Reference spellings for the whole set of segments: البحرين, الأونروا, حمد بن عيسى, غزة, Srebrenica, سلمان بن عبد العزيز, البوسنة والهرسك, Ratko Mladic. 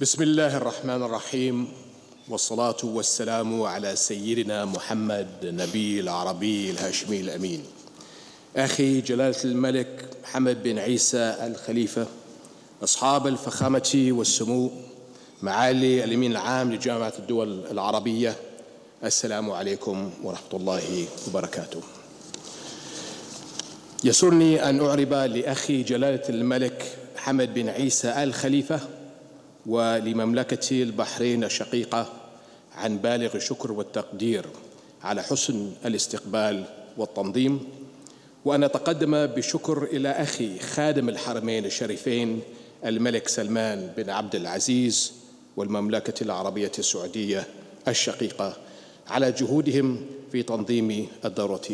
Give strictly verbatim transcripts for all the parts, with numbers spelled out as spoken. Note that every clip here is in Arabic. بسم الله الرحمن الرحيم، والصلاة والسلام على سيدنا محمد نبي العربي الهاشمي الأمين. أخي جلالة الملك حمد بن عيسى الخليفة، أصحاب الفخامة والسمو، معالي الأمين العام لجامعة الدول العربية، السلام عليكم ورحمة الله وبركاته. يسرني أن أعرب لأخي جلالة الملك حمد بن عيسى الخليفة ولمملكة البحرين الشقيقة عن بالغ الشكر والتقدير على حسن الاستقبال والتنظيم، وأن أتقدم بشكر إلى أخي خادم الحرمين الشريفين الملك سلمان بن عبد العزيز والمملكة العربية السعودية الشقيقة على جهودهم في تنظيم الدورة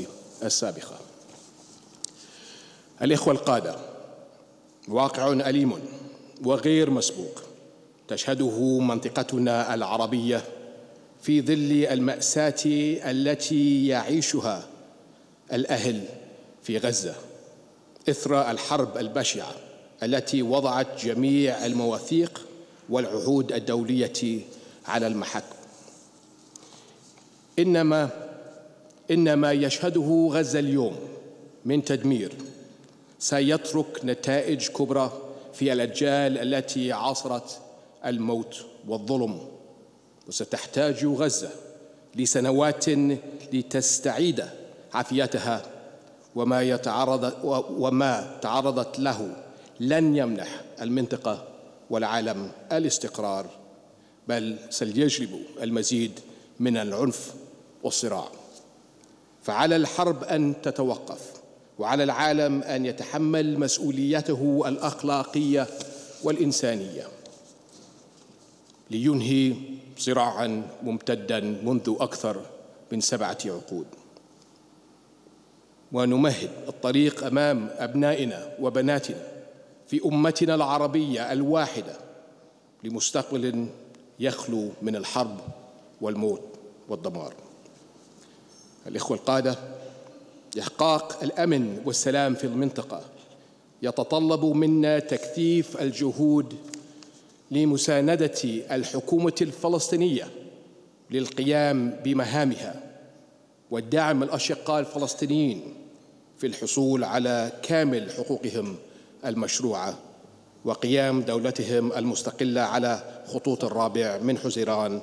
السابقة. الإخوة القادة، واقع أليم وغير مسبوق تشهده منطقتنا العربية في ظل المأساة التي يعيشها الأهل في غزة إثر الحرب البشعة التي وضعت جميع المواثيق والعهود الدولية على المحك. إنما إنما يشهده غزة اليوم من تدمير سيترك نتائج كبرى في الأجيال التي عاصرت الموت والظلم، وستحتاج غزة لسنوات لتستعيد عافيتها، وما يتعرض وما تعرضت له لن يمنح المنطقة والعالم الاستقرار، بل سيجلب المزيد من العنف والصراع. فعلى الحرب أن تتوقف، وعلى العالم أن يتحمل مسؤوليته الأخلاقية والإنسانية لينهي صراعاً ممتداً منذ أكثر من سبعة عقود، ونمهد الطريق أمام أبنائنا وبناتنا في أمتنا العربية الواحدة لمستقبل يخلو من الحرب والموت والدمار. الإخوة القادة، إحقاق الأمن والسلام في المنطقة يتطلب منا تكثيف الجهود لمساندة الحكومة الفلسطينية للقيام بمهامها، والدعم الأشقاء الفلسطينيين في الحصول على كامل حقوقهم المشروعة، وقيام دولتهم المستقلة على خطوط الرابع من حزيران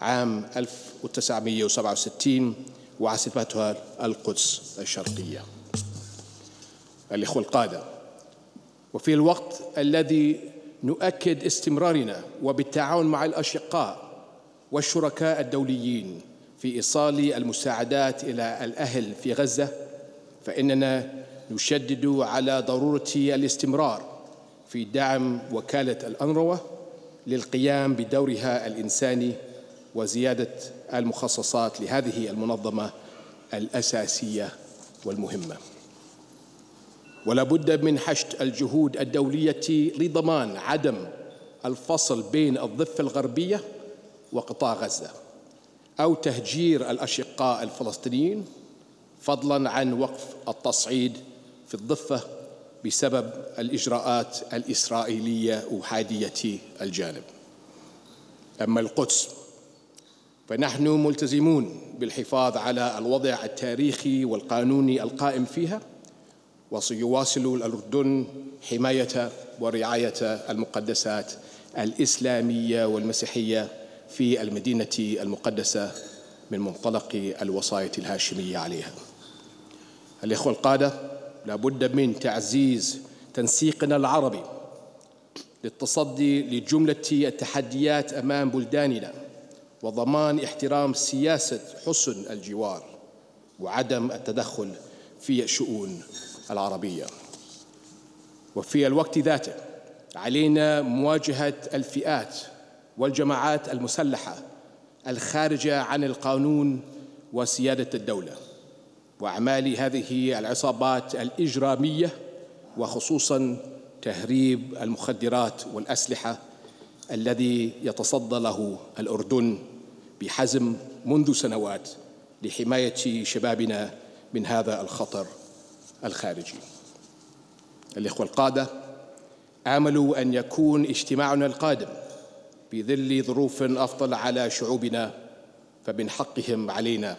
عام ألف وتسعمئة وسبعة وستين وعاصمتها القدس الشرقية. الإخوة القادة، وفي الوقت الذي نؤكد استمرارنا وبالتعاون مع الأشقاء والشركاء الدوليين في إيصال المساعدات إلى الأهل في غزة، فإننا نشدد على ضرورة الاستمرار في دعم وكالة الأونروا للقيام بدورها الإنساني، وزيادة المخصصات لهذه المنظمة الأساسية والمهمة. ولا بد من حشد الجهود الدولية لضمان عدم الفصل بين الضفة الغربية وقطاع غزة، أو تهجير الأشقاء الفلسطينيين، فضلاً عن وقف التصعيد في الضفة بسبب الإجراءات الإسرائيلية أحادية الجانب. أما القدس، فنحن ملتزمون بالحفاظ على الوضع التاريخي والقانوني القائم فيها، وسيواصل الأردن حماية ورعاية المقدسات الإسلامية والمسيحية في المدينة المقدسة من منطلق الوصاية الهاشمية عليها. الإخوة القادة، لابد من تعزيز تنسيقنا العربي للتصدي لجملة التحديات أمام بلداننا، وضمان احترام سياسة حسن الجوار وعدم التدخل في الشؤون العربية. وفي الوقت ذاته علينا مواجهة الفئات والجماعات المسلحة الخارجة عن القانون وسيادة الدولة، وأعمال هذه العصابات الإجرامية، وخصوصاً تهريب المخدرات والأسلحة الذي يتصدى له الأردن بحزم منذ سنوات لحماية شبابنا من هذا الخطر الخارجي. الإخوة القادة، آملوا أن يكون اجتماعنا القادم بظل ظروف أفضل على شعوبنا، فمن حقهم علينا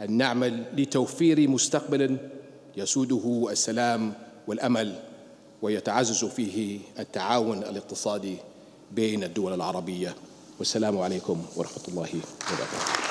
أن نعمل لتوفير مستقبل يسوده السلام والأمل ويتعزز فيه التعاون الاقتصادي بين الدول العربية. والسلام عليكم ورحمة الله وبركاته.